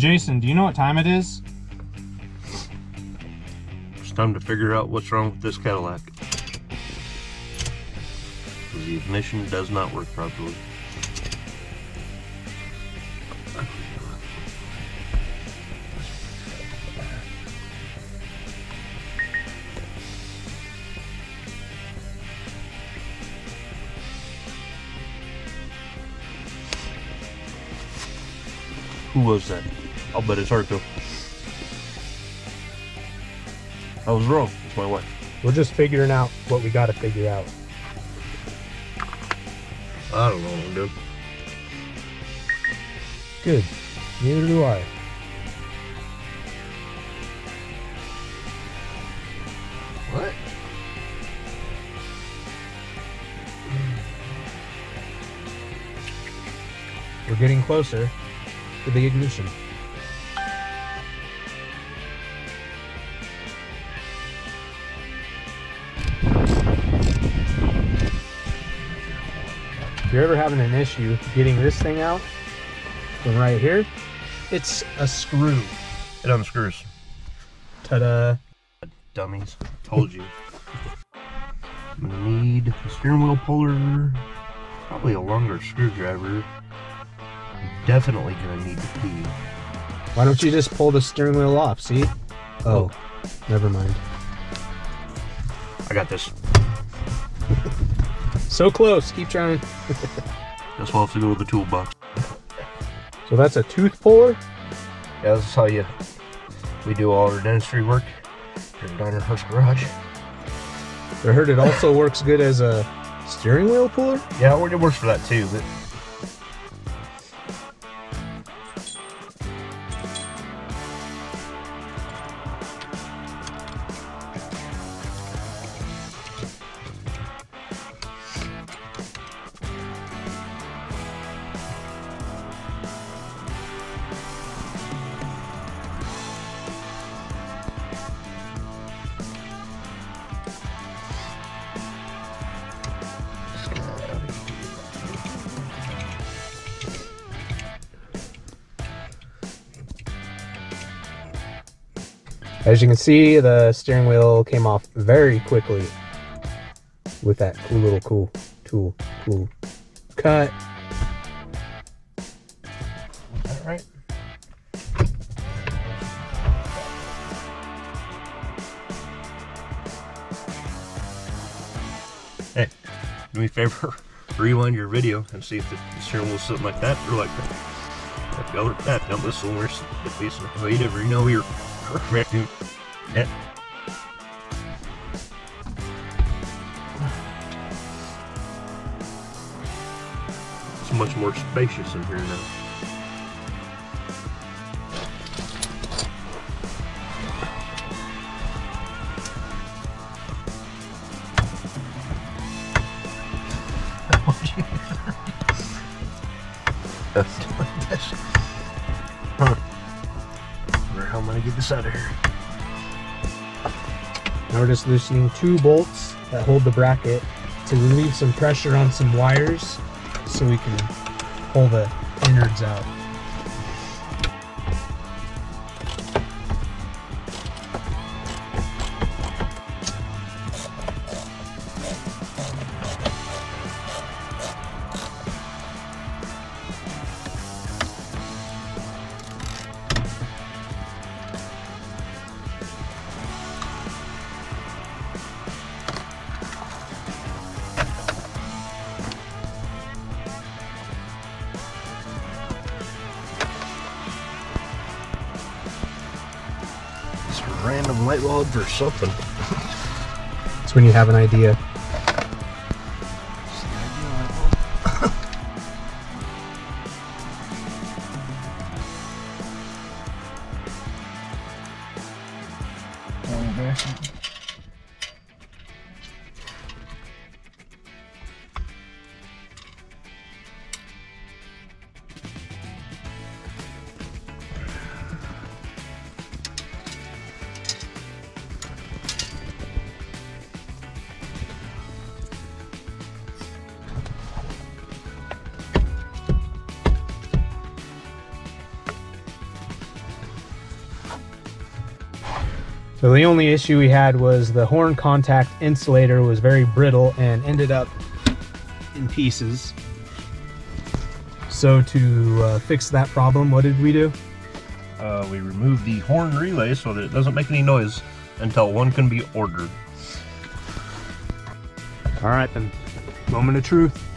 Jason, do you know what time it is? It's time to figure out what's wrong with this Cadillac. The ignition does not work properly. Who was that? I'll bet it's Arco. I was wrong. It's my wife. We're just figuring out what we got to figure out. I don't know what I'm doing. Good. Neither do I. What? We're getting closer to the ignition. If you're ever having an issue getting this thing out from right here, it's a screw. It unscrews. Ta-da. Dummies. Told you. I'm gonna need a steering wheel puller, probably a longer screwdriver. Definitely gonna need the key. Why don't you just pull the steering wheel off? See? Oh, never mind. I got this. So close. Keep trying. Guess we'll have to go with the toolbox. So that's a tooth puller. Yeah, that's how we do all our dentistry work in Iron Horse Garage. I heard it also works good as a steering wheel puller. Yeah, it works for that too. But as you can see, the steering wheel came off very quickly with that cool little cool cut. Was that right? Hey, do me a favor, rewind your video and see if the steering wheel's something like that or like that. Go with that. Now this will work. At least you never know you're perfect. Yeah. It's much more spacious in here now. I'm gonna get this out of here. Now we're just loosening two bolts that hold the bracket to relieve some pressure on some wires so we can pull the innards out. Random light bulb or something. It's when you have an idea. So the only issue we had was the horn contact insulator was very brittle and ended up in pieces. So to fix that problem, what did we do? We removed the horn relay so that it doesn't make any noise until one can be ordered. All right then, moment of truth.